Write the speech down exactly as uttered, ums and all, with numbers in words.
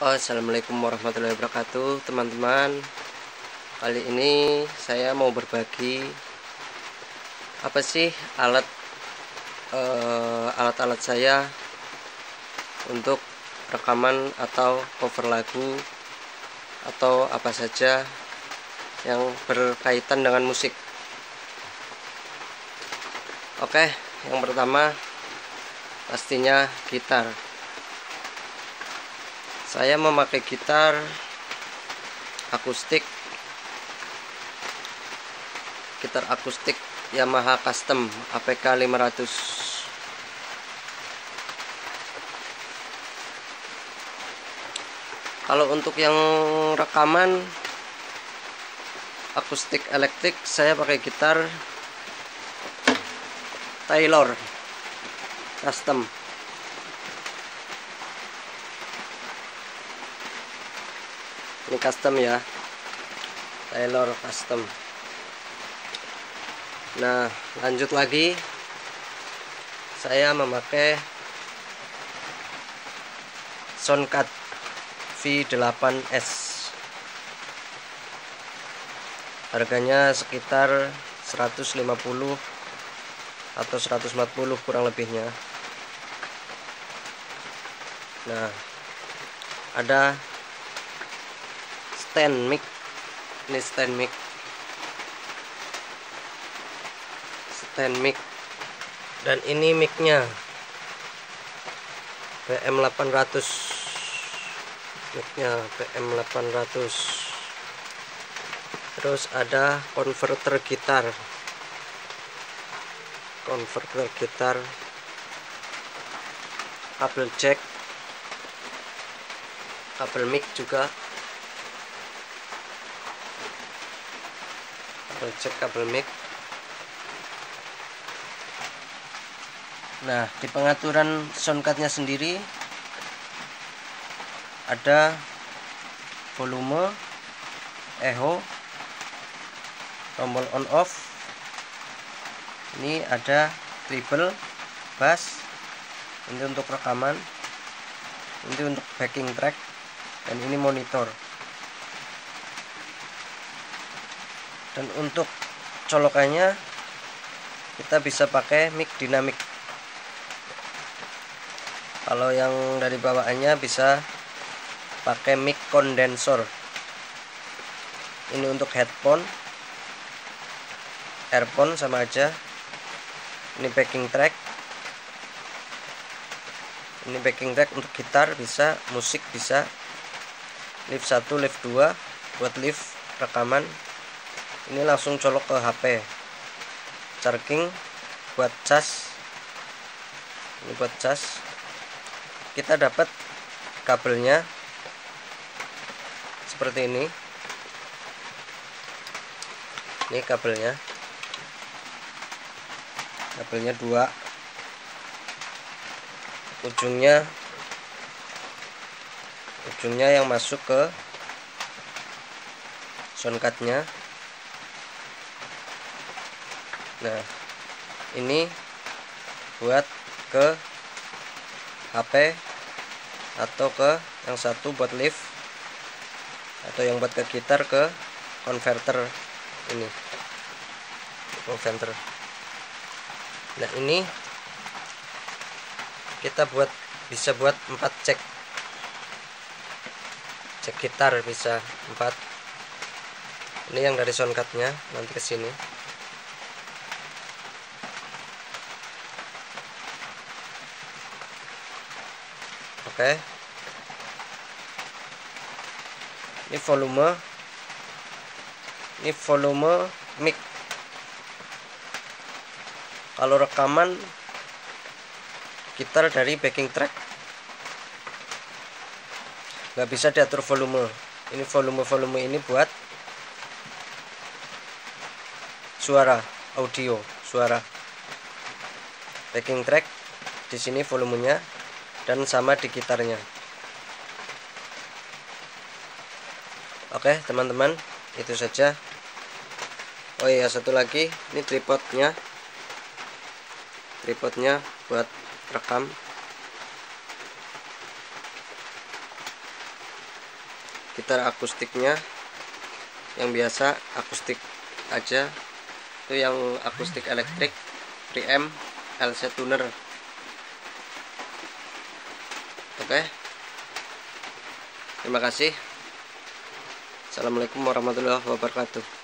Assalamualaikum warahmatullahi wabarakatuh teman-teman. Kali ini saya mau berbagi apa sih alat alat-alat uh, saya untuk rekaman atau cover lagu atau apa saja yang berkaitan dengan musik. Oke, yang pertama pastinya gitar. Saya memakai gitar akustik, gitar akustik Yamaha custom A P X lima ratus. Kalau untuk yang rekaman akustik elektrik, saya pakai gitar Taylor custom. Ini custom ya, Taylor custom. Nah, lanjut lagi, saya memakai Soundcut V delapan S. Harganya sekitar seratus lima puluh atau seratus empat puluh kurang lebihnya. Nah, ada stand mic, ini stand mic, stand mic, dan ini micnya B M delapan ratus, micnya B M delapan ratus. Terus ada konverter gitar, konverter gitar, kabel jack, kabel mic juga. Cek kabel mic. Nah, di pengaturan soundcardnya sendiri ada volume, echo, tombol on off. Ini ada treble, bass. Ini untuk rekaman. Ini untuk backing track. Dan ini monitor. Dan untuk colokannya kita bisa pakai mic dinamik. Kalau yang dari bawaannya bisa pakai mic kondensor. Ini untuk headphone, earphone sama aja. Ini backing track. Ini backing track untuk gitar bisa, musik bisa. Live satu, live dua buat live rekaman. Ini langsung colok ke H P. Charging buat cas. Ini buat cas. Kita dapat kabelnya seperti ini. Ini kabelnya. Kabelnya dua. Ujungnya ujungnya yang masuk ke soundcardnya. Nah, ini buat ke H P atau ke yang satu buat live atau yang buat ke gitar ke konverter ini. Konverter. Nah, ini kita buat bisa buat empat cek. Cek gitar bisa empat. Ini yang dari soundcardnya nanti ke sini. Oke. Ini volume, ini volume mic. Kalau rekaman gitar dari backing track nggak bisa diatur volume. Ini volume-volume ini buat suara audio, suara backing track. Di sini volumenya. Dan sama di gitarnya. Oke teman-teman, itu saja. Oh iya, satu lagi, ini tripodnya. Tripodnya buat rekam. gitar akustiknya yang biasa akustik aja, itu yang akustik elektrik preamp L C tuner. Oke, terima kasih. Assalamualaikum warahmatullahi wabarakatuh.